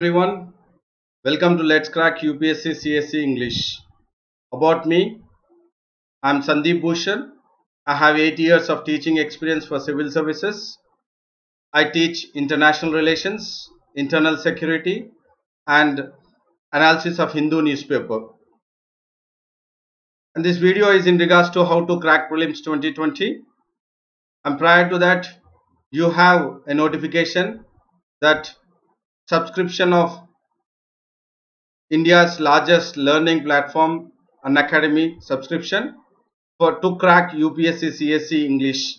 Everyone, welcome to Let's Crack UPSC CSE English. About me, I am Sandeep Bhushan. I have 8 years of teaching experience for civil services. I teach international relations, internal security and analysis of Hindu newspaper. And this video is in regards to how to crack prelims 2020. And prior to that, you have a notification that subscription of India's largest learning platform, Unacademy subscription to crack UPSC CSE English.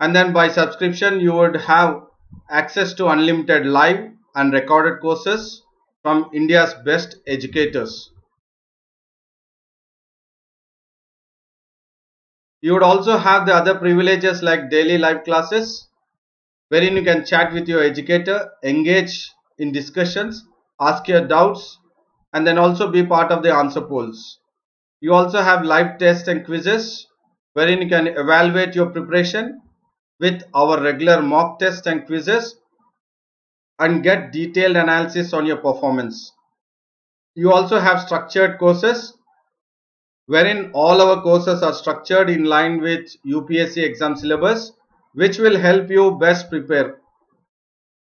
And then by subscription, you would have access to unlimited live and recorded courses from India's best educators. You would also have the other privileges like daily live classes, wherein you can chat with your educator, engage in discussions, ask your doubts, and then also be part of the answer polls. You also have live tests and quizzes, wherein you can evaluate your preparation with our regular mock tests and quizzes and get detailed analysis on your performance. You also have structured courses, wherein all our courses are structured in line with UPSC exam syllabus, which will help you best prepare.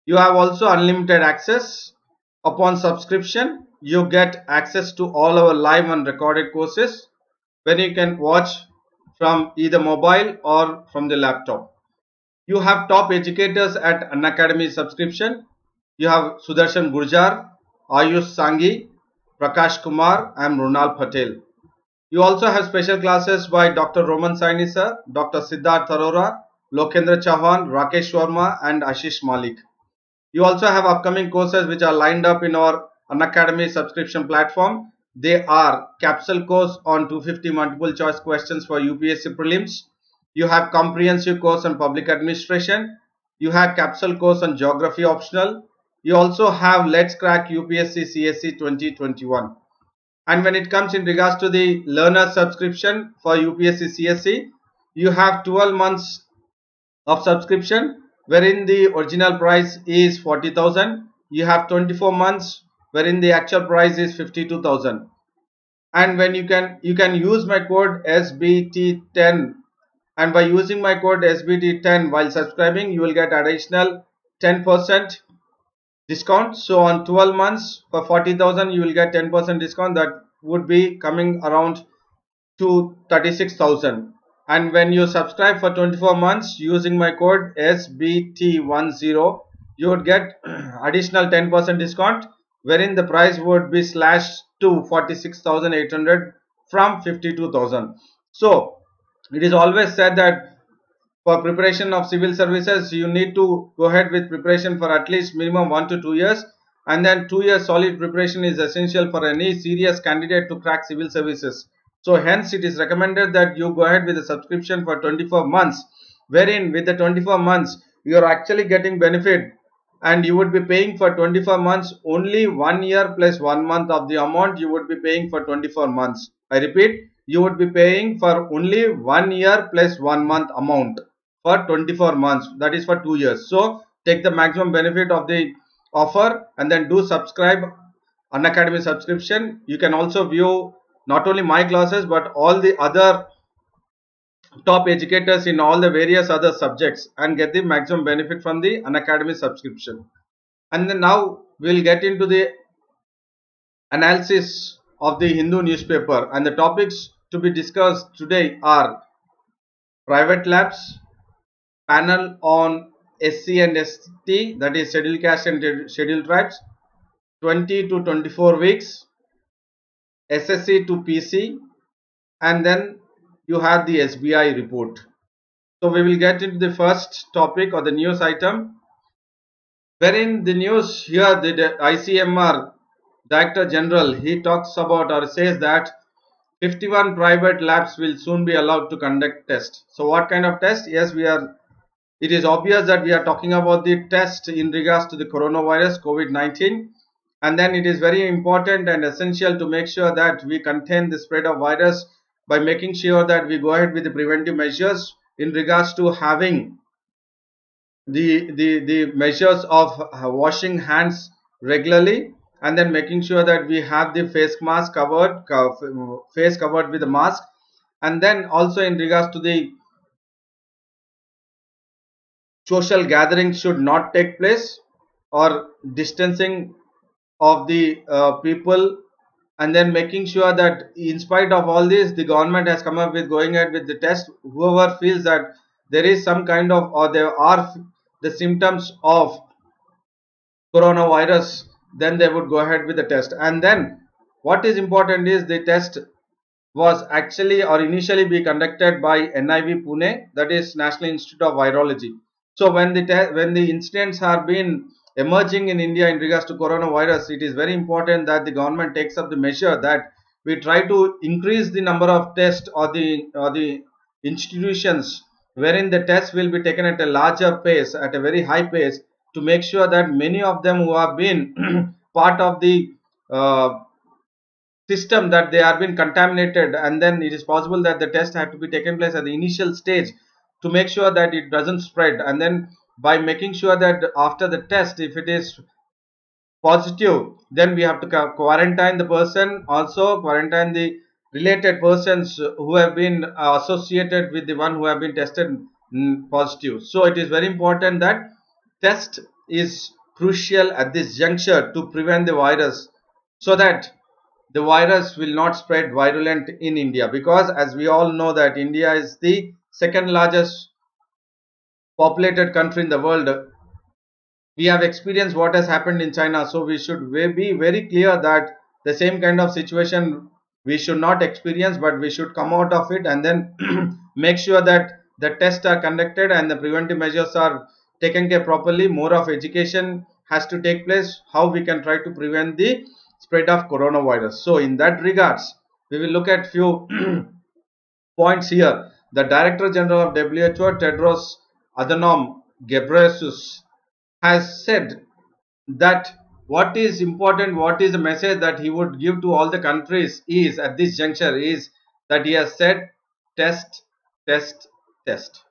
You have also unlimited access. Upon subscription, you get access to all our live and recorded courses, where you can watch from either mobile or from the laptop. You have top educators at Unacademy subscription. You have Sudarshan Gurjar, Ayush Sangi, Prakash Kumar and Runal Patel. You also have special classes by Dr. Roman Saini sir, Dr. Siddharth Tharora, Lokendra Chauhan, Rakesh Sharma and Ashish Malik. You also have upcoming courses which are lined up in our Unacademy subscription platform. They are capsule course on 250 multiple choice questions for UPSC prelims. You have comprehensive course on public administration. You have capsule course on geography optional. You also have Let's Crack UPSC CSE 2021. And when it comes in regards to the learner subscription for UPSC CSE, you have 12 months of subscription, wherein the original price is 40,000. You have 24 months wherein the actual price is 52,000. And when you can use my code SBT10, and by using my code SBT10 while subscribing, you will get additional 10% discount. So on 12 months for 40,000, you will get 10% discount. That would be coming around to 36,000. And when you subscribe for 24 months using my code SBT10, you would get additional 10% discount, wherein the price would be slashed to 46,800 from 52,000. So it is always said that for preparation of civil services, you need to go ahead with preparation for at least minimum 1 to 2 years, and then 2 years solid preparation is essential for any serious candidate to crack civil services. So hence it is recommended that you go ahead with a subscription for 24 months, wherein with the 24 months you are actually getting benefit, and you would be paying for 24 months only 1 year plus 1 month of the amount you would be paying for 24 months. I repeat, you would be paying for only 1 year plus 1 month amount for 24 months, that is for 2 years. So take the maximum benefit of the offer and then do subscribe Unacademy subscription. You can also view not only my classes but all the other top educators in all the various other subjects and get the maximum benefit from the Unacademy subscription. And then now we will get into the analysis of the Hindu newspaper, and the topics to be discussed today are private labs, panel on SC and ST, that is Scheduled Castes and Scheduled Tribes, 20 to 24 weeks, SSC to PC, and then you have the SBI report. So we will get into the first topic or the news item, wherein the news here, the ICMR Director General, he talks about or says that 51 private labs will soon be allowed to conduct tests. So what kind of test? Yes, it is obvious that we are talking about the test in regards to the coronavirus COVID-19. And then it is very important and essential to make sure that we contain the spread of virus by making sure that we go ahead with the preventive measures in regards to having the measures of washing hands regularly, and then making sure that we have the face mask covered, face covered with a mask. And then also in regards to the social gatherings should not take place, or distancing of the people, and then making sure that in spite of all this, the government has come up with going ahead with the test. Whoever feels that there is some kind of, or there are the symptoms of coronavirus, then they would go ahead with the test. And then what is important is the test was actually or initially be conducted by NIV Pune, that is National Institute of Virology. So when the incidents are being emerging in India in regards to coronavirus, it is very important that the government takes up the measure that we try to increase the number of tests, or the institutions wherein the tests will be taken at a larger pace, at a very high pace, to make sure that many of them who have been part of the system, that they have been contaminated, and then it is possible that the test had to be taken place at the initial stage to make sure that it doesn't spread. And then by making sure that after the test, if it is positive, then we have to quarantine the person, also quarantine the related persons who have been associated with the one who have been tested positive. So it is very important that test is crucial at this juncture to prevent the virus, so that the virus will not spread virulent in India, because as we all know that India is the second largest populated country in the world. We have experienced what has happened in China, so we should be very clear that the same kind of situation we should not experience, but we should come out of it, and then make sure that the tests are conducted and the preventive measures are taken care properly. More of education has to take place, how we can try to prevent the spread of coronavirus. So in that regards, we will look at few points here. The Director General of WHO, Tedros Adhanom Ghebreyesus, has said that what is important, what is the message that he would give to all the countries is, at this juncture, is that he has said test, test, test.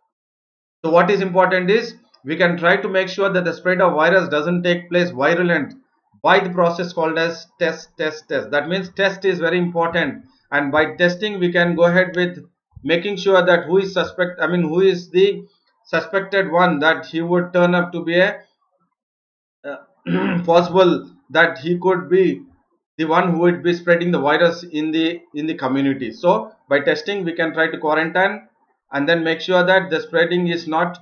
So what is important is, we can try to make sure that the spread of virus doesn't take place virulent by the process called as test, test, test. That means test is very important, and by testing we can go ahead with making sure that who is the suspected one, that he would turn up to be a possible that he could be the one who would be spreading the virus in the community. So by testing we can try to quarantine, and then make sure that the spreading is not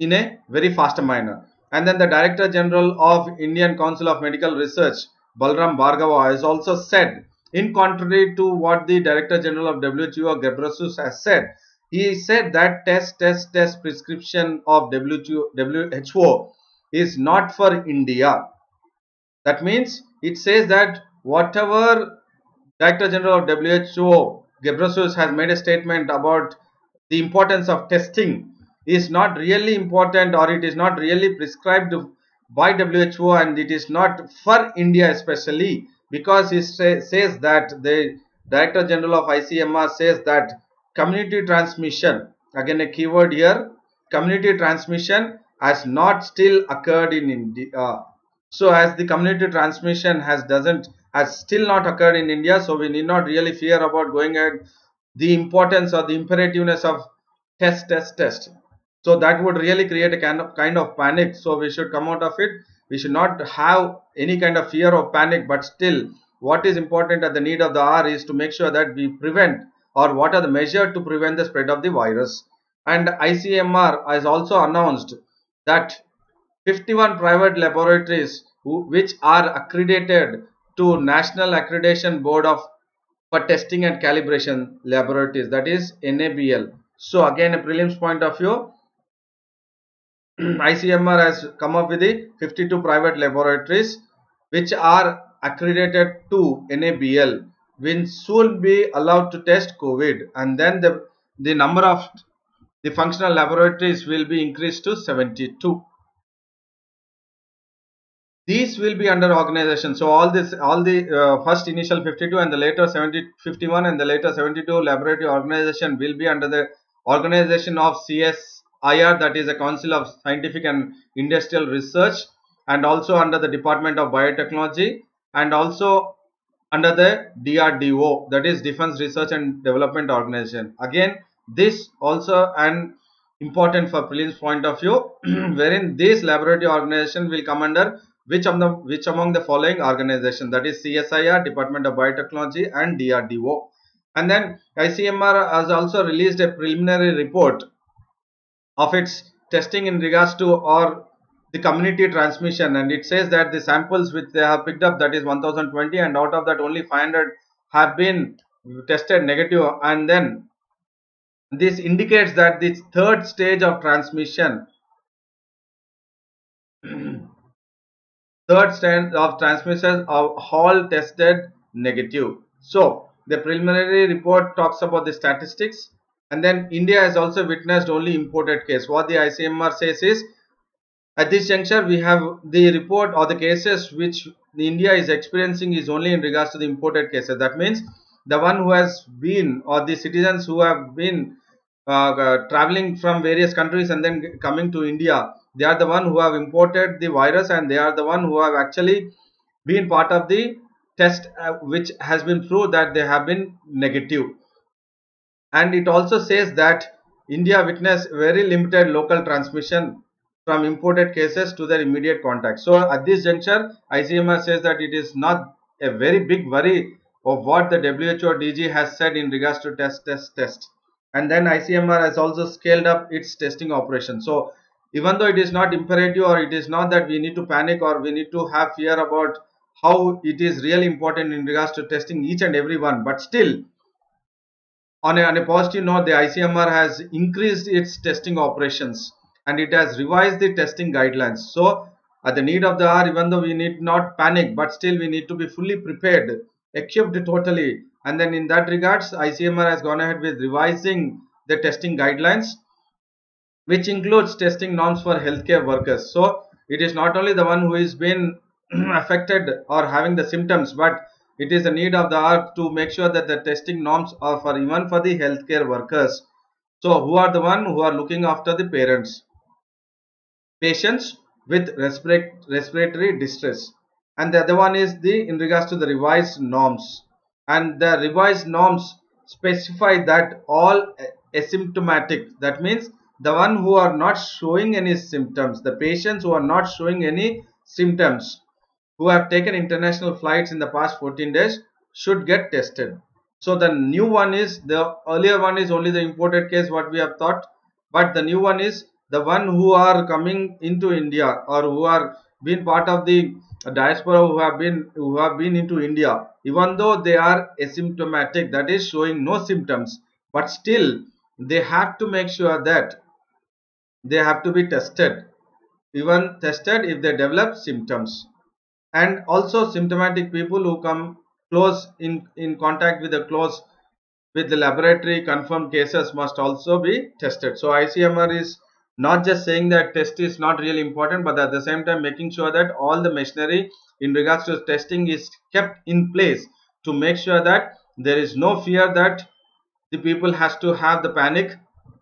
in a very faster manner. And then the Director General of Indian Council of Medical Research, Balram Bhargava, has also said, in contrary to what the Director General of WHO Ghebreyesus has said, he said that test prescription of WHO is not for India. That means it says that whatever Director General of WHO Ghebreyesus has made a statement about the importance of testing is not really important, or it is not really prescribed by WHO, and it is not for India especially, because it says that the Director General of ICMR says that community transmission, again a keyword here, community transmission has not still occurred in India. So as the community transmission has still not occurred in India, so we need not really fear about going ahead the importance or the imperativeness of test, test, test. So that would really create a kind of panic. So we should come out of it. We should not have any kind of fear or panic, but still what is important at the need of the hour is to make sure that we prevent, or what are the measures to prevent the spread of the virus. And ICMR has also announced that 51 private laboratories which are accredited to National Accreditation Board for Testing and Calibration Laboratories, that is NABL. So again, a prelims point of view, ICMR has come up with the 52 private laboratories which are accredited to NABL, will soon be allowed to test COVID, and then the number of the functional laboratories will be increased to 72. These will be under organization. So all the first initial 52 and the later 51 and the later 72 laboratory organization will be under the organization of CSIR, that is the Council of Scientific and Industrial Research, and also under the Department of Biotechnology and also under the DRDO, that is Defense Research and Development Organization. Again, this also an important for prelims point of view, wherein this laboratory organization will come under which among the following organization, that is CSIR, Department of Biotechnology and DRDO. And then ICMR has also released a preliminary report of its testing in regards to or the community transmission, and it says that the samples which they have picked up, that is 1020, and out of that only 500 have been tested negative, and then this indicates that this third stage of transmission are all tested negative. So the preliminary report talks about the statistics, and then India has also witnessed only imported case. What the ICMR says is, at this juncture we have the report or the cases which India is experiencing is only in regards to the imported cases. That means the one who has been, or the citizens who have been traveling from various countries and then coming to India, they are the one who have imported the virus, and they are the one who have actually been part of the test which has been proved that they have been negative. And it also says that India witnessed very limited local transmission from imported cases to their immediate contacts. So at this juncture, ICMR says that it is not a very big worry of what the WHO DG has said in regards to test. And then ICMR has also scaled up its testing operation. So even though it is not imperative, or it is not that we need to panic or we need to have fear about how it is really important in regards to testing each and every one, but still on a positive note, the ICMR has increased its testing operations and it has revised the testing guidelines. So at the need of the hour, even though we need not panic, but still we need to be fully prepared, equipped totally. And then in that regards, ICMR has gone ahead with revising the testing guidelines, which includes testing norms for healthcare workers. So it is not only the one who is been affected or having the symptoms, but it is the need of the hour to make sure that the testing norms are for even for the healthcare workers. So who are the one who are looking after the patients with respiratory distress. And the other one is the in regards to the revised norms, and the revised norms specify that all asymptomatic, that means the one who are not showing any symptoms, the patients who are not showing any symptoms, who have taken international flights in the past 14 days should get tested. So the new one is, the earlier one is only the imported case what we have thought, but the new one is the one who are coming into India or who are been part of the diaspora who have been into India, even though they are asymptomatic, that is showing no symptoms, but still they have to make sure that they have to be tested, even tested if they develop symptoms. And also symptomatic people who come close in contact with the laboratory confirmed cases must also be tested. So ICMR is not just saying that test is not really important, but at the same time making sure that all the machinery in regards to testing is kept in place to make sure that there is no fear that the people has to have the panic,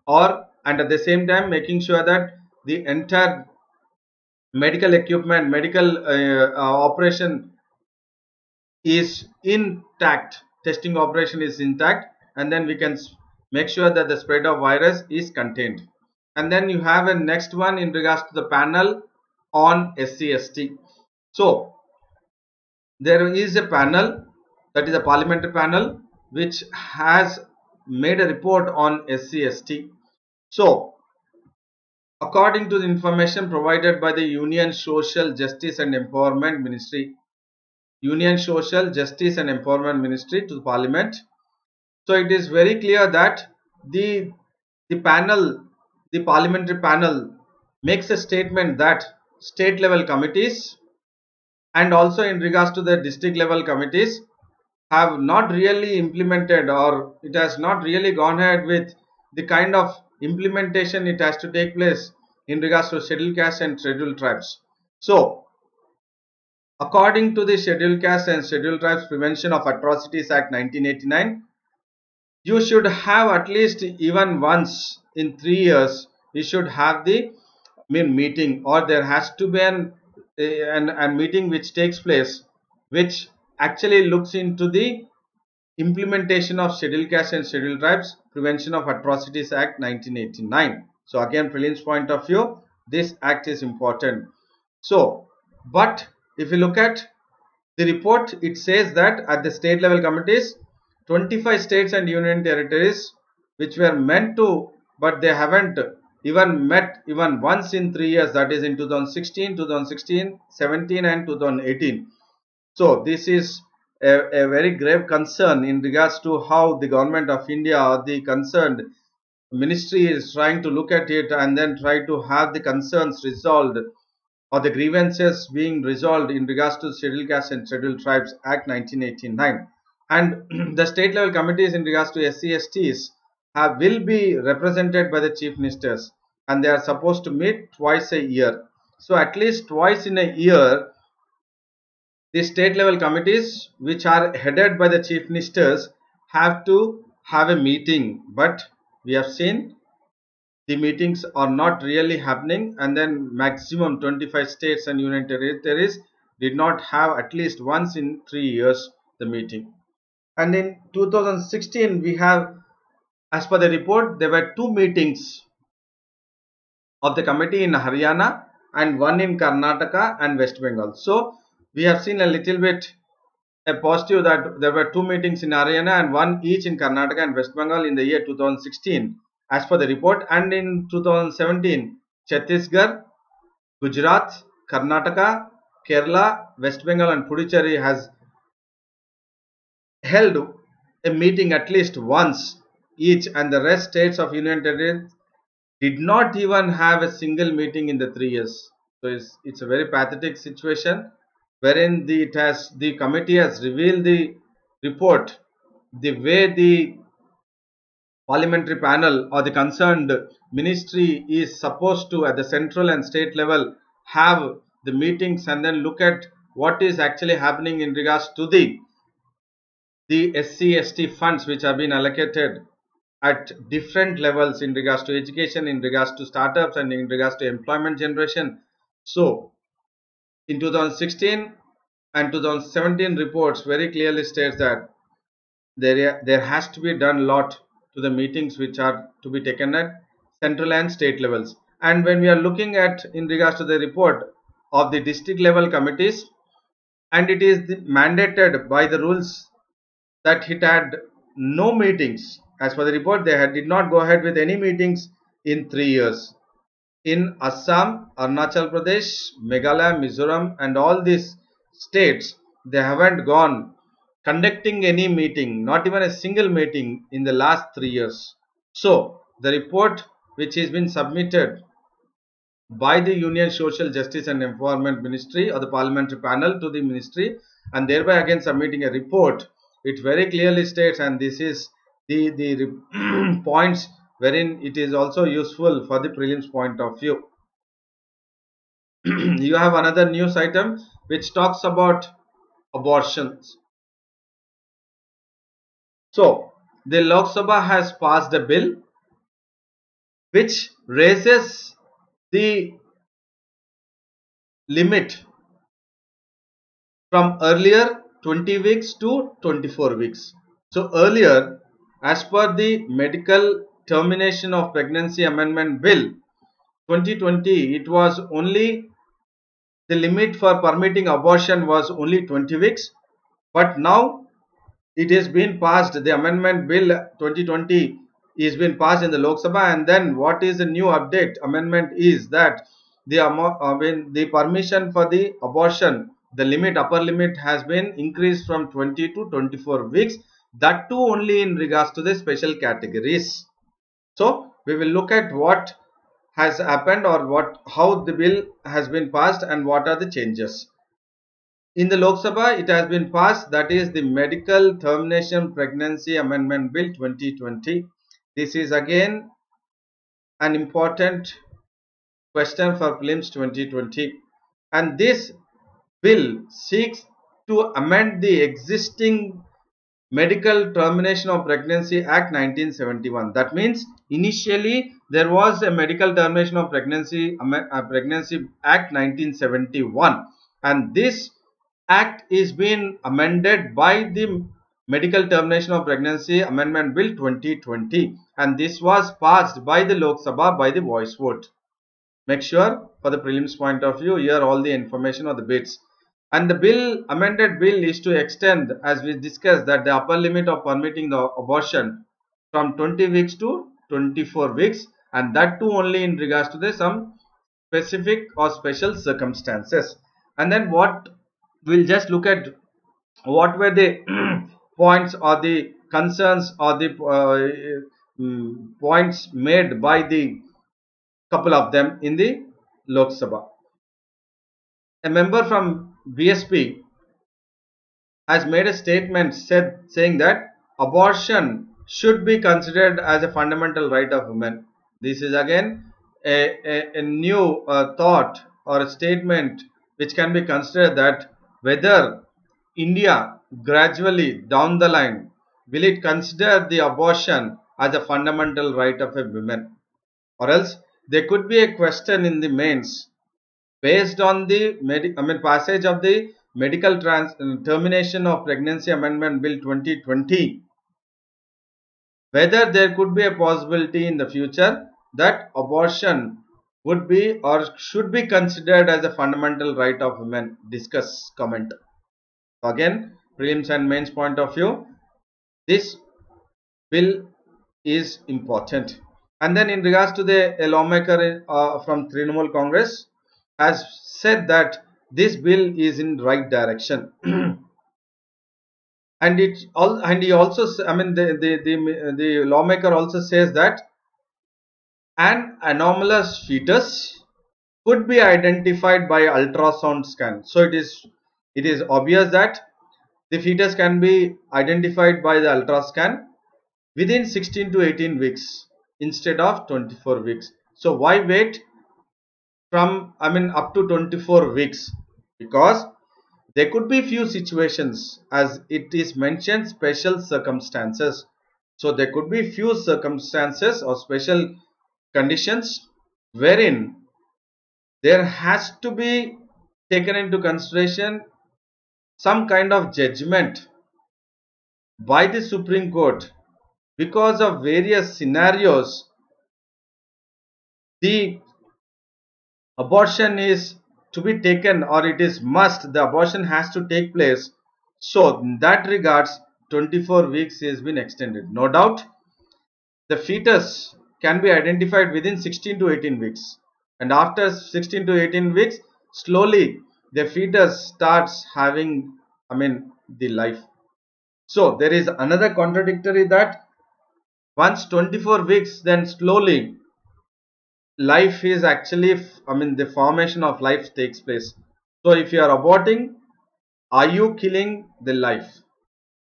and at the same time making sure that the entire medical equipment, medical operation is intact, testing operation is intact, and then we can make sure that the spread of virus is contained. And then you have a next one in regards to the panel on SCST. So there is a panel, that is a parliamentary panel, which has made a report on SCST. So according to the information provided by the Union Social Justice and Empowerment Ministry, to the Parliament. So it is very clear that the parliamentary panel makes a statement that state level committees and also in regards to the district level committees have not really implemented, or it has not really gone ahead with the kind of implementation it has to take place in regards to scheduled castes and scheduled tribes. So according to the Scheduled Castes and Scheduled Tribes Prevention of Atrocities Act 1989, you should have at least even once in 3 years, you should have the meeting, or there has to be an a meeting which takes place, which actually looks into the implementation of Scheduled Castes and Scheduled Tribes Prevention of Atrocities Act 1989. So again, prelims point of view, this act is important. So, but if you look at the report, it says that at the state level committees, 25 states and union territories which were meant to, but they haven't even met even once in 3 years, that is in 2016, 2017 and 2018. So this is a very grave concern in regards to how the government of India or the concerned ministry is trying to look at it and then try to have the concerns resolved or the grievances being resolved in regards to Scheduled Castes and Scheduled Tribes Act 1989. And the state level committees in regards to SCSTs will be represented by the chief ministers, and they are supposed to meet twice a year. So at least twice in a year, the state level committees which are headed by the chief ministers have to have a meeting, but we have seen the meetings are not really happening, and then maximum 25 states and union territories did not have at least once in 3 years the meeting. And in 2016 we have, as per the report, there were two meetings of the committee in Haryana and one in Karnataka and West Bengal. So we have seen a little bit a positive that there were two meetings in Haryana and one each in Karnataka and West Bengal in the year 2016 as per the report. And in 2017, Chhattisgarh, Gujarat, Karnataka, Kerala, West Bengal and Puducherry has held a meeting at least once each, and the rest states of union territories did not even have a single meeting in the 3 years. So it's a very pathetic situation wherein the committee has revealed the report, the way the parliamentary panel or the concerned ministry is supposed to at the central and state level have the meetings and then look at what is actually happening in regards to the SC/ST funds which have been allocated at different levels in regards to education, in regards to startups and in regards to employment generation. So in 2016 and 2017 reports very clearly states that there has to be done a lot to the meetings which are to be taken at central and state levels. And when we are looking at in regards to the report of the district level committees, and it is mandated by the rules that it had no meetings. As per the report, they did not go ahead with any meetings in 3 years. In Assam, Arunachal Pradesh, Meghalaya, Mizoram and all these states, they haven't gone conducting any meeting, not even a single meeting in the last 3 years. So the report which has been submitted by the Union Social Justice and Empowerment Ministry or the parliamentary panel to the ministry, and thereby again submitting a report, it very clearly states, and this is the points wherein it is also useful for the prelims point of view. You have another news item which talks about abortions. So the Lok Sabha has passed a bill which raises the limit from earlier 20 weeks to 24 weeks. So earlier, as per the Medical Termination of Pregnancy Amendment Bill 2020, it was only the limit for permitting abortion was only 20 weeks. But now it has been passed, the Amendment Bill 2020 is been passed in the Lok Sabha, and then what is the new update amendment is that the permission for the abortion, the limit, upper limit has been increased from 20 to 24 weeks. That too only in regards to the special categories. So we will look at what has happened or how the bill has been passed and what are the changes. In the Lok Sabha, it has been passed, that is the Medical Termination Pregnancy Amendment Bill 2020. This is again an important question for prelims 2020, and this bill seeks to amend the existing Medical Termination of Pregnancy Act 1971. That means initially there was a Medical Termination of Pregnancy Act 1971, and this act is being amended by the Medical Termination of Pregnancy Amendment Bill 2020, and this was passed by the Lok Sabha by the voice vote. Make sure for the prelims point of view, here all the information or the bits. And the bill, amended bill, is to extend, as we discussed, that the upper limit of permitting the abortion from 20 weeks to 24 weeks, and that too only in regards to the some specific or special circumstances. And then what we'll just look at what were the points or the concerns or the points made by the couple of them in the Lok Sabha. A member from BSP has made a statement saying that abortion should be considered as a fundamental right of women. This is again a new thought or a statement which can be considered, that whether India gradually down the line will it consider the abortion as a fundamental right of a woman, or else there could be a question in the mains based on the passage of the Medical Termination of Pregnancy Amendment Bill 2020, whether there could be a possibility in the future that abortion would be or should be considered as a fundamental right of women. Discuss, comment. Again, prelims and mains point of view, this bill is important. And then in regards to the lawmaker from Trinamool Congress, has said that this bill is in right direction, and it all. And he also, I mean, the lawmaker also says that an anomalous fetus could be identified by ultrasound scan. So it is obvious that the fetus can be identified by the ultra scan within 16 to 18 weeks instead of 24 weeks. So why wait from up to 24 weeks? Because there could be few situations, as it is mentioned, special circumstances. So there could be few circumstances or special conditions wherein there has to be taken into consideration some kind of judgment by the Supreme Court. Because of various scenarios, the abortion is to be taken, or it is must, the abortion has to take place. So in that regards, 24 weeks has been extended. No doubt the fetus can be identified within 16 to 18 weeks, and after 16 to 18 weeks slowly the fetus starts having the life. So there is another contradictory, that once 24 weeks then slowly life is actually, the formation of life takes place. So if you are aborting, are you killing the life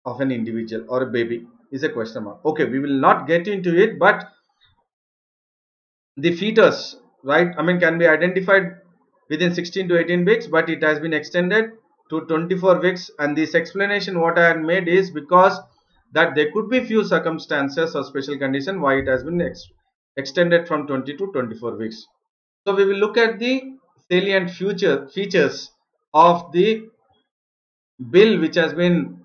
of an individual or a baby is a question mark. Okay, we will not get into it, but the fetus, right, can be identified within 16 to 18 weeks, but it has been extended to 24 weeks. And this explanation what I had made is because that there could be few circumstances or special condition why it has been extended from 20 to 24 weeks. So we will look at the salient features of the bill which has been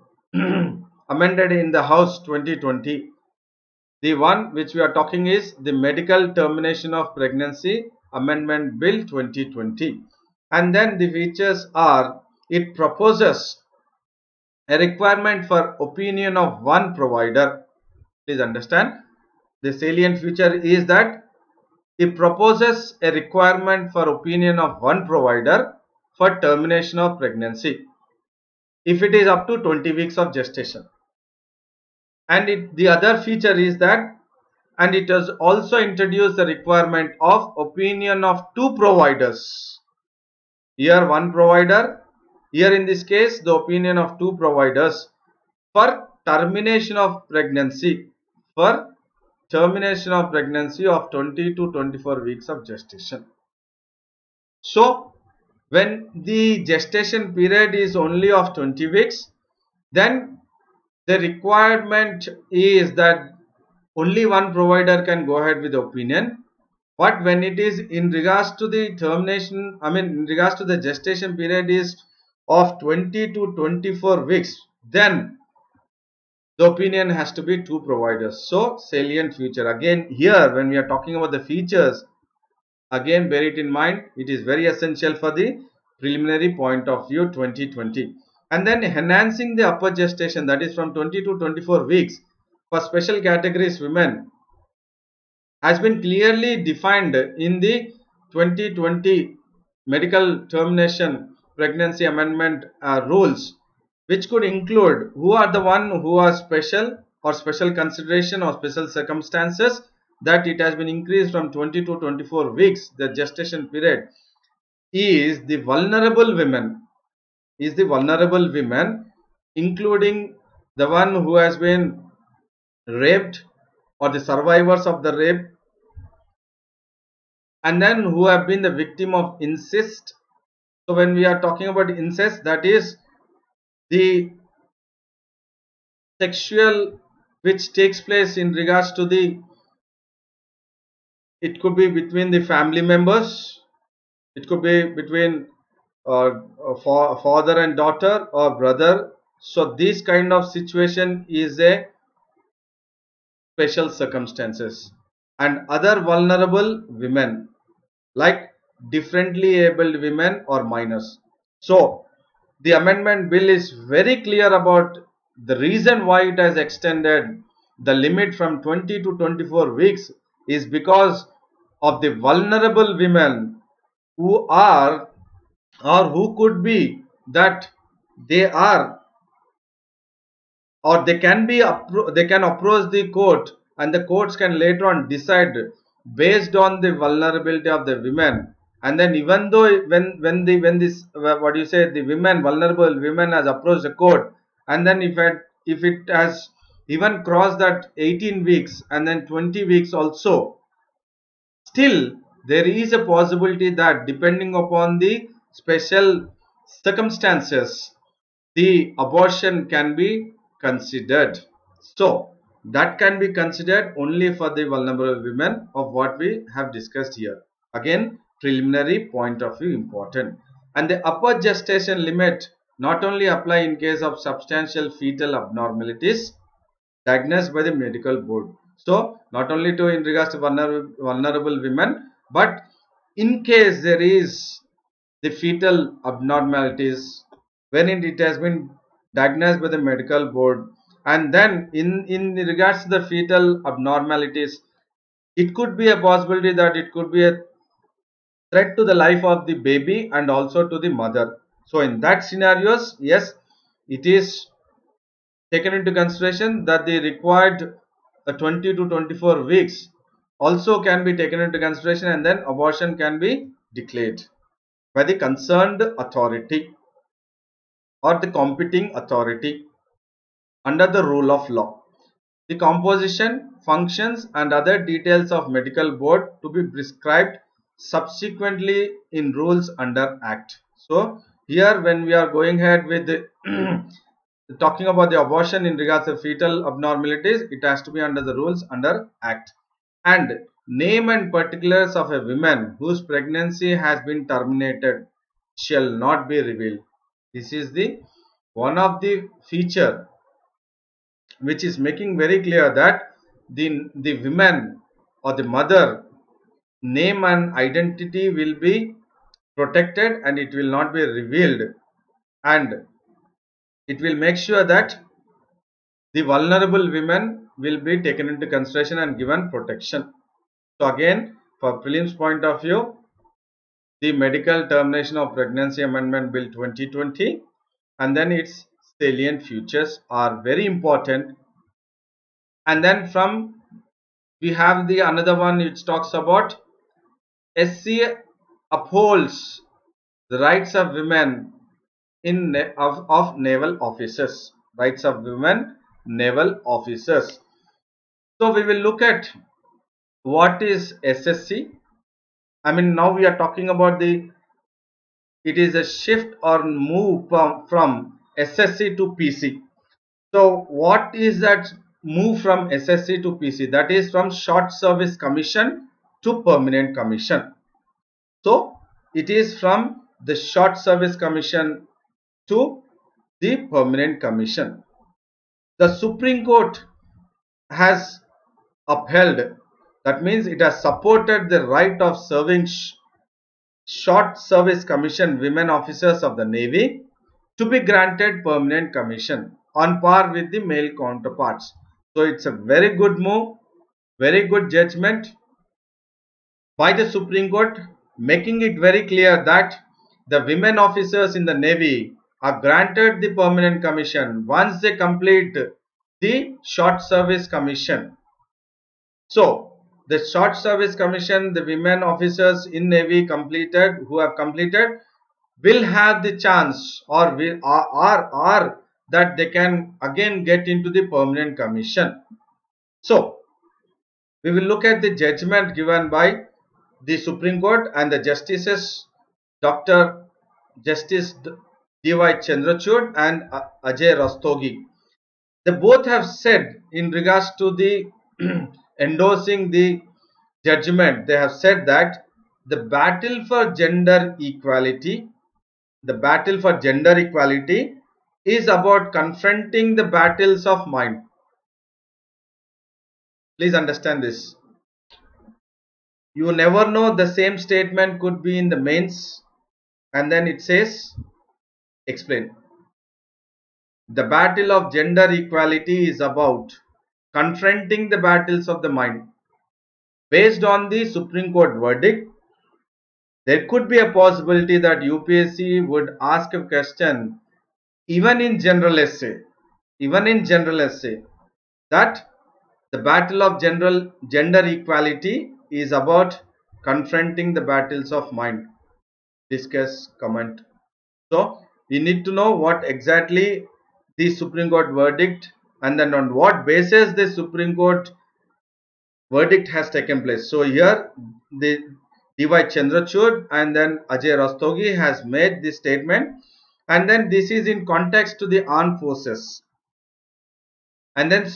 amended in the House 2020. The one which we are talking is the Medical Termination of Pregnancy Amendment Bill 2020. And then the features are, it proposes a requirement for opinion of one provider. Please understand, the salient feature is that it proposes a requirement for opinion of one provider for termination of pregnancy if it is up to 20 weeks of gestation. And the other feature is that, and it has also introduced the requirement of opinion of two providers. Here one provider, here in this case the opinion of two providers for termination of pregnancy, for termination of pregnancy of 20 to 24 weeks of gestation. So when the gestation period is only of 20 weeks, then the requirement is that only one provider can go ahead with opinion But when it is in regards to the termination, I mean in regards to the gestation period is of 20 to 24 weeks, then the opinion has to be two providers. So salient feature, again here when we are talking about the features, again bear it in mind, it is very essential for the preliminary point of view 2020. And then enhancing the upper gestation, that is from 20 to 24 weeks for special categories women, has been clearly defined in the 2020 Medical Termination Pregnancy Amendment rules, which could include who are the one who are special or special consideration or special circumstances, that it has been increased from 20 to 24 weeks, the gestation period, is the vulnerable women, including the one who has been raped or the survivors of the rape, and then who have been the victim of incest. So when we are talking about incest, that is the sexual which takes place in regards to the, it could be between the family members, it could be between father and daughter or brother. So this kind of situation is a special circumstances. And other vulnerable women like differently abled women or minors. So the amendment bill is very clear about the reason why it has extended the limit from 20 to 24 weeks is because of the vulnerable women who are or who could be that they are or they can approach the court, and the courts can later on decide based on the vulnerability of the women. And then even though when the women, vulnerable women, has approached the court, and then if it has even crossed that 18 weeks and then 20 weeks also, still there is a possibility that depending upon the special circumstances, the abortion can be considered. So that can be considered only for the vulnerable women of what we have discussed here. Again, preliminary point of view important. And the upper gestation limit not only apply in case of substantial fetal abnormalities diagnosed by the medical board. So not only to in regards to vulnerable women, but in case there is the fetal abnormalities when it has been diagnosed by the medical board, and then in regards to the fetal abnormalities, it could be a possibility that it could be a threat to the life of the baby and also to the mother. So in that scenarios, yes, it is taken into consideration that the required 20 to 24 weeks also can be taken into consideration, and then abortion can be declared by the concerned authority or the competing authority under the rule of law. The composition, functions and other details of medical board to be prescribed subsequently in rules under Act. So here when we are going ahead with talking about the abortion in regards to fetal abnormalities, it has to be under the rules under Act. And name and particulars of a woman whose pregnancy has been terminated shall not be revealed. This is the one of the feature which is making very clear that the women or the mother name and identity will be protected, and it will not be revealed, and it will make sure that the vulnerable women will be taken into consideration and given protection. So again, for prelims point of view, the Medical Termination of Pregnancy Amendment Bill 2020 and then its salient features are very important. And then from we have the another one which talks about SC upholds the rights of women of naval officers. Rights of women, naval officers. So we will look at what is SSC. I mean, now we are talking about it is a shift or move from SSC to PC. So what is that move from SSC to PC? That is from Short Service Commission to permanent commission. So it is from the short service commission to the permanent commission. The Supreme Court has upheld, that means it has supported the right of serving short service commission women officers of the Navy to be granted permanent commission on par with the male counterparts. So it's a very good move, very good judgment by the Supreme Court, making it very clear that the women officers in the Navy are granted the permanent commission once they complete the short service commission. So the short service commission, the women officers in Navy completed, who have completed, will have the chance or will are that they can again get into the permanent commission. So we will look at the judgment given by the Supreme Court and the justices Dr. Justice D.Y. Chandrachud and Ajay Rastogi. They both have said in regards to the endorsing the judgment, they have said that the battle for gender equality is about confronting the battles of mind. Please understand this. You never know, the same statement could be in the mains and then it says explain. The battle of gender equality is about confronting the battles of the mind. Based on the Supreme Court verdict, there could be a possibility that UPSC would ask a question even in general essay that the battle of gender equality is about confronting the battles of mind. Discuss, comment. So we need to know what exactly the Supreme Court verdict and then on what basis the Supreme Court verdict has taken place. So here the D.Y. Chandrachud and then Ajay Rastogi has made this statement, and then this is in context to the armed forces, and then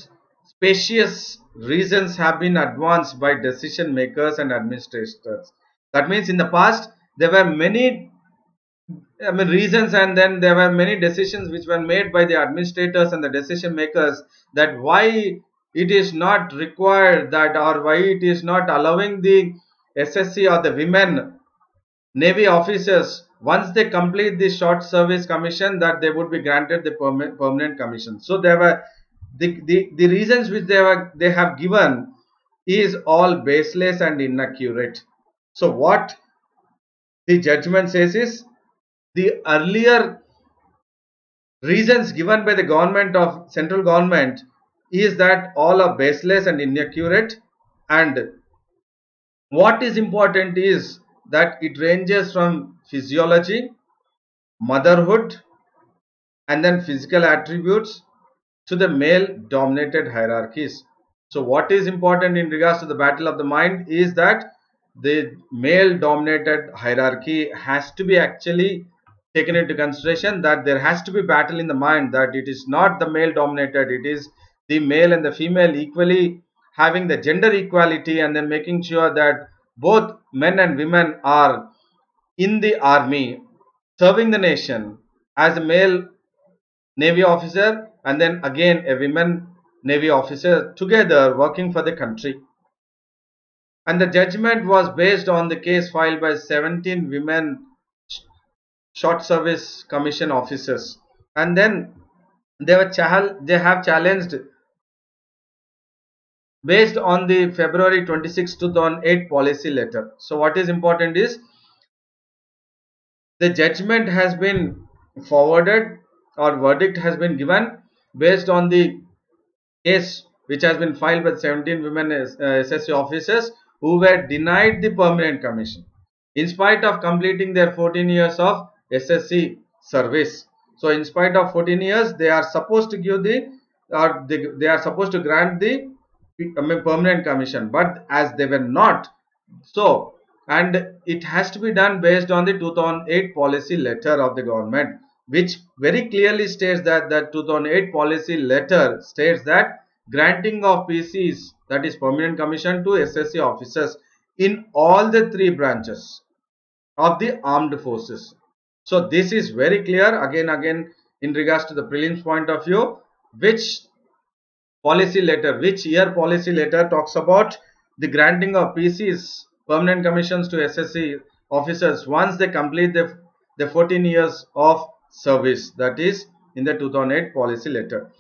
specious reasons have been advanced by decision makers and administrators. That means in the past there were many reasons, and then there were many decisions which were made by the administrators and the decision makers that why it is not required that, or why it is not allowing the SSC or the women Navy officers, once they complete the short service commission, that they would be granted the permanent commission. So there were the reasons which they have given is all baseless and inaccurate. So what the judgment says is, the earlier reasons given by the government of central government is that all are baseless and inaccurate, and what is important is that it ranges from physiology, motherhood, and then physical attributes to the male dominated hierarchies. So what is important in regards to the battle of the mind is that the male dominated hierarchy has to be actually taken into consideration, that there has to be battle in the mind, that it is not the male dominated, it is the male and the female equally having the gender equality, and then making sure that both men and women are in the army serving the nation as a male Navy officer and then again a woman Navy officer together working for the country. And the judgment was based on the case filed by 17 women short service commission officers, and then they have challenged based on the February 26, 2008 policy letter. So what is important is, the judgment has been forwarded or verdict has been given based on the case which has been filed by 17 women SSC officers who were denied the permanent commission in spite of completing their 14 years of SSC service. So in spite of 14 years, they are supposed to give they are supposed to grant the permanent commission, but as they were not, so, and it has to be done based on the 2008 policy letter of the government, which very clearly states that the 2008 policy letter states that granting of PCs, that is permanent commission, to SSC officers in all the three branches of the armed forces. So this is very clear again in regards to the prelims point of view, which policy letter, which year policy letter talks about the granting of PCs, permanent commissions to SSC officers once they complete the 14 years of service, that is in the 2008 policy letter.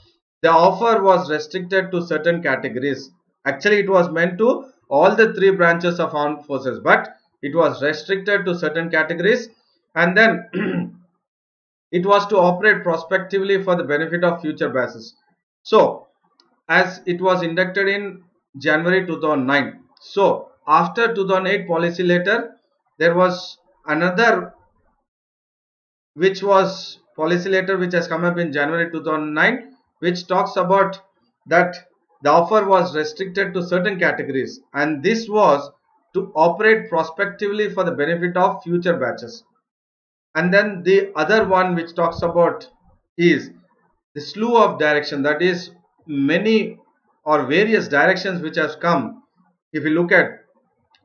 The offer was restricted to certain categories. Actually, it was meant to all the three branches of armed forces, but it was restricted to certain categories, and then it was to operate prospectively for the benefit of future batches. So, as it was inducted in January 2009, so after 2008 policy letter, there was another which was policy letter which has come up in January 2009, which talks about that the offer was restricted to certain categories, and this was to operate prospectively for the benefit of future batches. And then the other one which talks about is the slew of direction, that is many or various directions which have come. If you look at,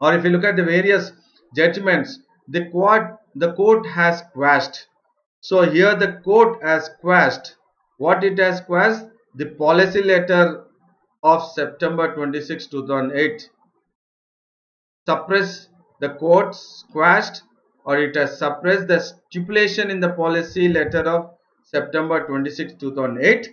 or if you look at the various judgments, the court has quashed. So here the court has quashed. What it has quashed? The policy letter of September 26, 2008. Suppress the courts quashed, or it has suppressed the stipulation in the policy letter of September 26, 2008,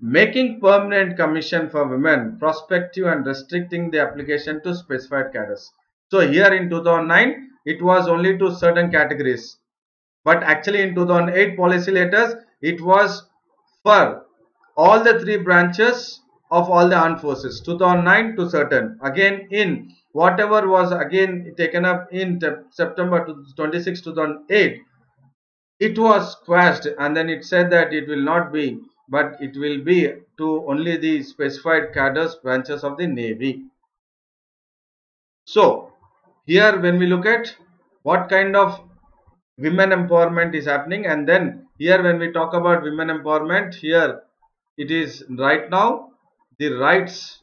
making permanent commission for women prospective and restricting the application to specified cadres. So here in 2009, it was only to certain categories, but actually in 2008 policy letters, it was for all the three branches of all the armed forces. 2009 to certain, again in whatever was again taken up in September 26, 2008, it was quashed, and then it said that it will not be, but it will be to only the specified cadres branches of the Navy. So here when we look at what kind of women empowerment is happening, and then here when we talk about women empowerment, here it is right now the rights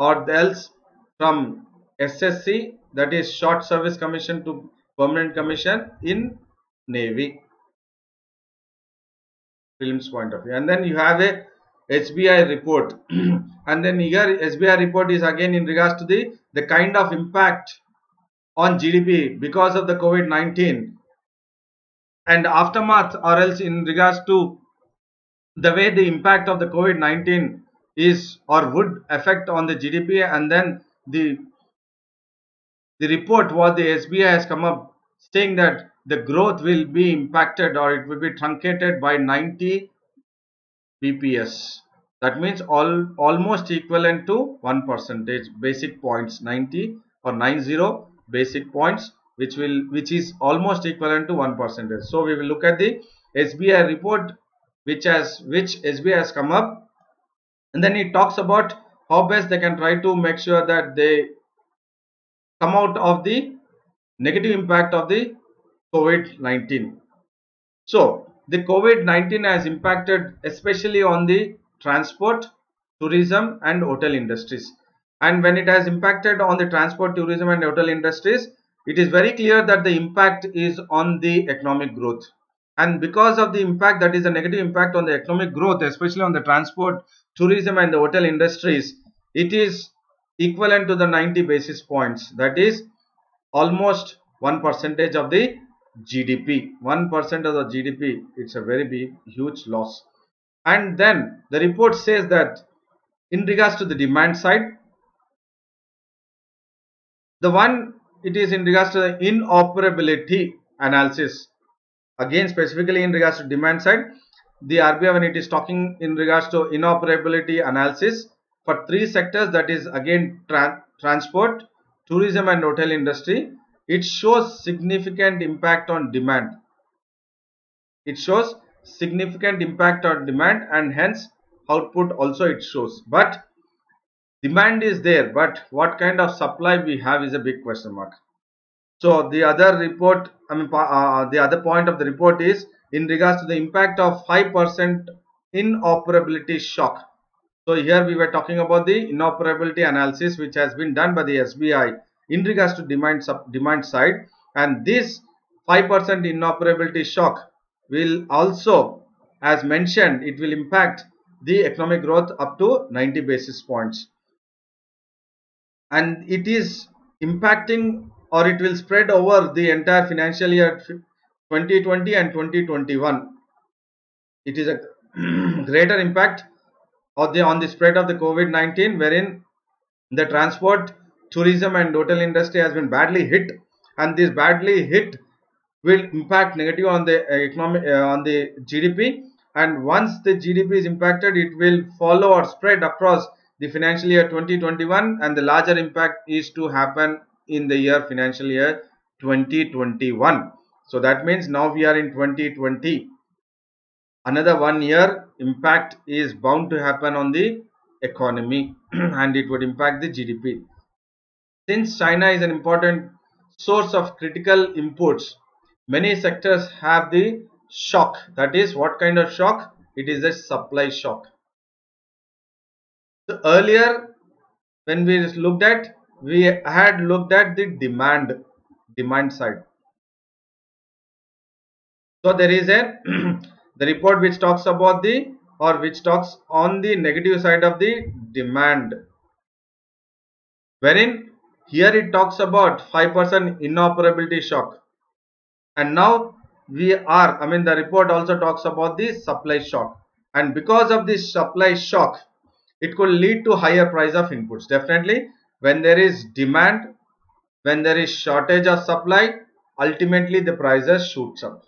or else from SSC, that is short service commission to permanent commission in Navy, prelims point of view. And then you have a SBI report and then here SBI report is again in regards to the kind of impact on GDP because of the COVID-19 and aftermath, or else in regards to the way the impact of the COVID-19 is or would affect on the GDP. And then the report what the SBI has come up saying that the growth will be impacted or it will be truncated by 90 BPS. That means almost equivalent to 1 percentage basic points, 90 or 90 basic points, which is almost equivalent to 1 percentage. So we will look at the SBI report which SBI has come up, and then it talks about how best they can try to make sure that they come out of the negative impact of the COVID-19. So the COVID-19 has impacted especially on the transport, tourism and hotel industries. And when it has impacted on the transport, tourism and hotel industries, it is very clear that the impact is on the economic growth. And because of the impact, that is a negative impact on the economic growth, especially on the transport, tourism and the hotel industries, it is equivalent to the 90 basis points, that is almost 1 percentage of the GDP, 1% of the GDP. It's a very big, huge loss. And then the report says that in regards to the demand side, the one it is in regards to the inoperability analysis, again specifically in regards to demand side, the RBI when it is talking in regards to inoperability analysis for three sectors, that is again transport, tourism and hotel industry, it shows significant impact on demand. It shows significant impact on demand and hence output also it shows. But demand is there, but what kind of supply we have is a big question mark. So the other report, the other point of the report is in regards to the impact of 5% inoperability shock. So here we were talking about the inoperability analysis which has been done by the SBI. in regards to demand side, and this 5% inoperability shock will also, as mentioned, it will impact the economic growth up to 90 basis points, and it is impacting, or it will spread over the entire financial year 2020 and 2021. It is a greater impact on the spread of the COVID-19, wherein the transport, tourism and hotel industry has been badly hit, and this badly hit will impact negative on the economic on the GDP, and once the GDP is impacted, it will follow or spread across the financial year 2021, and the larger impact is to happen in the year financial year 2021. So that means now we are in 2020. Another 1 year impact is bound to happen on the economy and it would impact the GDP. Since China is an important source of critical inputs, many sectors have the shock. That is, what kind of shock? It is a supply shock. So earlier when we had looked at the demand side. So there is a the report which talks about the, or which talks on the negative side of the demand, wherein here it talks about 5% inoperability shock, and now we are, I mean the report also talks about the supply shock, and because of this supply shock it could lead to higher price of inputs. Definitely when there is demand, when there is shortage of supply, ultimately the prices shoots up,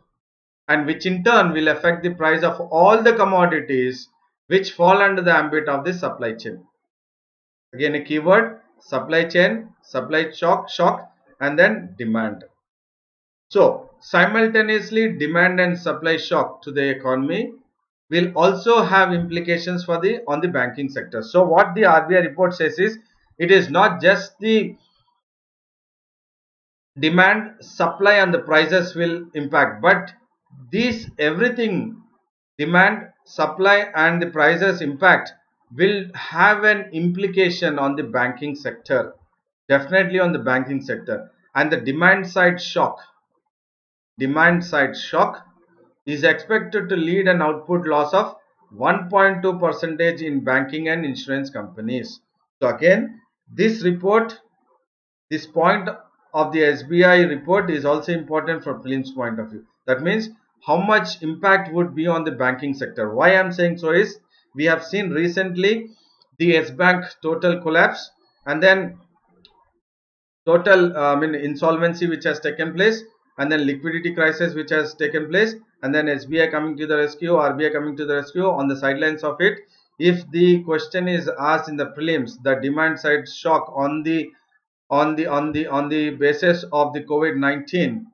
and which in turn will affect the price of all the commodities which fall under the ambit of the supply chain. Again, a keyword: supply chain, supply shock, and then demand. So simultaneously demand and supply shock to the economy will also have implications for the on the banking sector. So what the RBI report says is, it is not just the demand, supply and the prices will impact, but these everything, demand, supply and the prices impact, will have an implication on the banking sector, definitely on the banking sector. And the demand side shock is expected to lead an output loss of 1.2% in banking and insurance companies. So again, this report, this point of the SBI report is also important from prelims point of view. That means how much impact would be on the banking sector. Why I am saying so is, we have seen recently the S Bank total collapse and then total insolvency which has taken place, and then liquidity crisis which has taken place, and then SBI coming to the rescue, RBI coming to the rescue on the sidelines of it. If the question is asked in the prelims, the demand side shock on the basis of the COVID-19,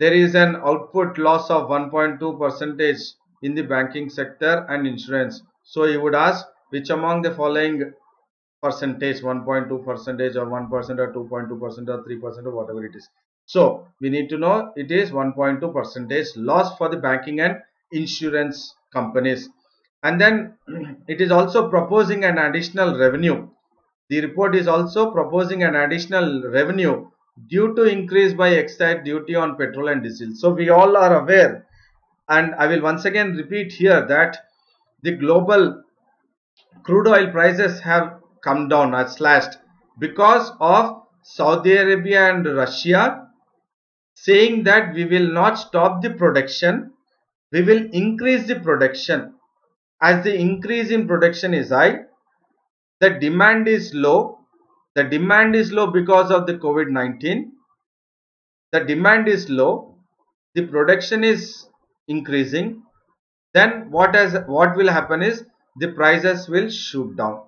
there is an output loss of 1.2% in the banking sector and insurance. So you would ask, which among the following percentage, 1.2% or 1% or 2.2% or 3% or whatever it is. So we need to know it is 1.2% loss for the banking and insurance companies. And then it is also proposing an additional revenue. The report is also proposing an additional revenue due to increase by excise duty on petrol and diesel. So we all are aware, and I will once again repeat here, that the global crude oil prices have come down or slashed because of Saudi Arabia and Russia saying that we will not stop the production, we will increase the production. As the increase in production is high, the demand is low. The demand is low because of the COVID-19. The demand is low, the production is increasing. Then what will happen is, the prices will shoot down.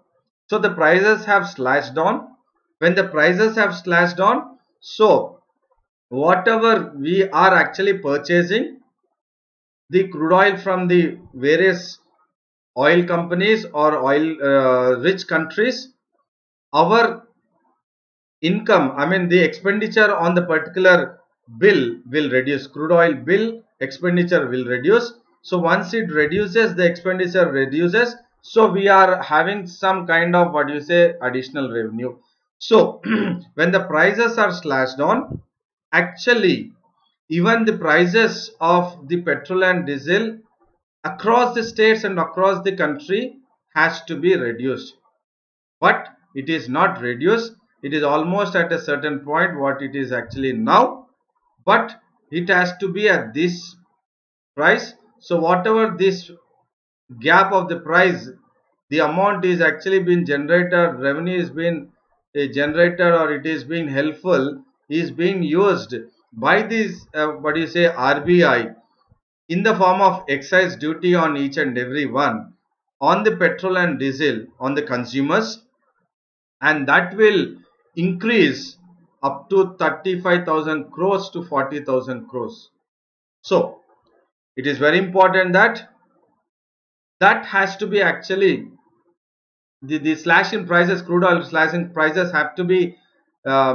So the prices have slashed down. When the prices have slashed down, so whatever we are actually purchasing, the crude oil from the various oil companies or oil rich countries, our income, the expenditure on the particular bill will reduce. Crude oil bill expenditure will reduce. So once it reduces, the expenditure reduces. So we are having some kind of additional revenue. So when the prices are slashed down, actually even the prices of the petrol and diesel across the states and across the country has to be reduced. But it is not reduced. It is almost at a certain point what it is actually now, but it has to be at this price. So whatever this gap of the price, the amount is actually being generated, revenue is being generated, or it is being helpful, is being used by this RBI in the form of excise duty on each and every one, on the petrol and diesel, on the consumers, and that will increase up to 35,000 crores to 40,000 crores. So it is very important that that has to be actually the slash in prices, crude oil slashing prices have to be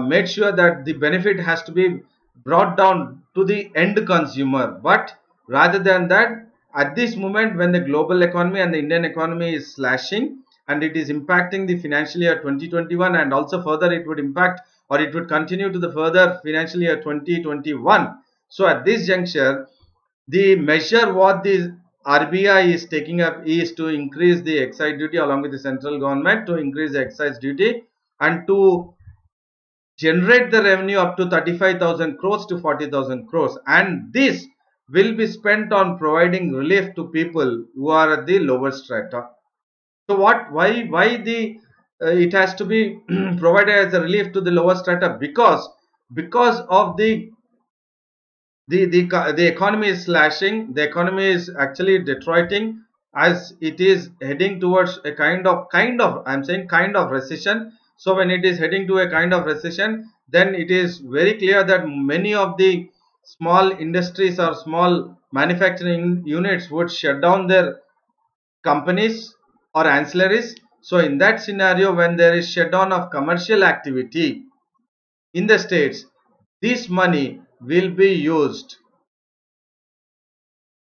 made sure that the benefit has to be brought down to the end consumer. But rather than that, at this moment when the global economy and the Indian economy is slashing and it is impacting the financial year 2021, and also further it would impact or it would continue to the further financial year 2021. So at this juncture, the measure what the RBI is taking up is to increase the excise duty along with the central government, to increase the excise duty and to generate the revenue up to 35,000 crores to 40,000 crores. And this will be spent on providing relief to people who are at the lower strata. So what, why the it has to be provided as a relief to the lower strata? Because of the economy is slashing, the economy is actually deteriorating, as it is heading towards a kind of recession. So when it is heading to a kind of recession, then it is very clear that many of the small industries or small manufacturing units would shut down their companies or ancillaries. So in that scenario, when there is shutdown of commercial activity in the states, this money will be used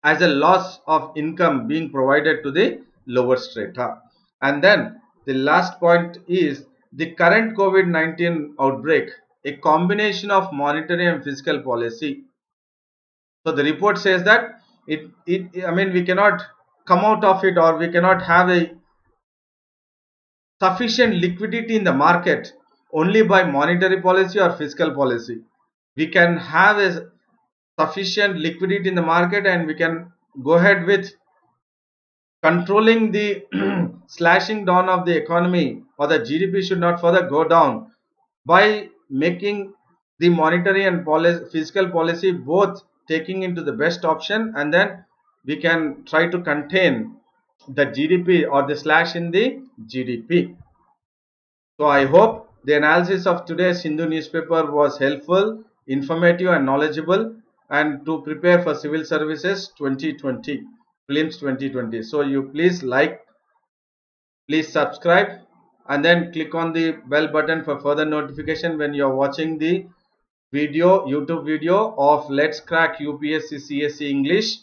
as a loss of income being provided to the lower strata. And then the last point is the current COVID-19 outbreak, a combination of monetary and fiscal policy. So the report says that we cannot come out of it, or we cannot have a sufficient liquidity in the market only by monetary policy or fiscal policy. We can have a sufficient liquidity in the market and we can go ahead with controlling the slashing down of the economy, or the GDP should not further go down, by making the monetary and fiscal policy both taking into the best option, and then we can try to contain the GDP or the slash in the GDP. So I hope the analysis of today's Hindu newspaper was helpful, informative and knowledgeable, and to prepare for civil services 2020 prelims 2020. So you please like, please subscribe, and then click on the bell button for further notification when you are watching the video, YouTube video of Let's Crack UPSC CSE English.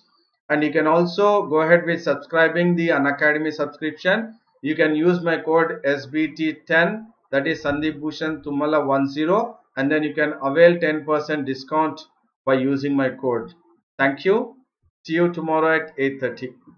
And you can also go ahead with subscribing the Unacademy subscription. You can use my code SBT10, that is Sandeep Bhushan Thummala 10, and then you can avail 10% discount by using my code. Thank you. See you tomorrow at 8:30.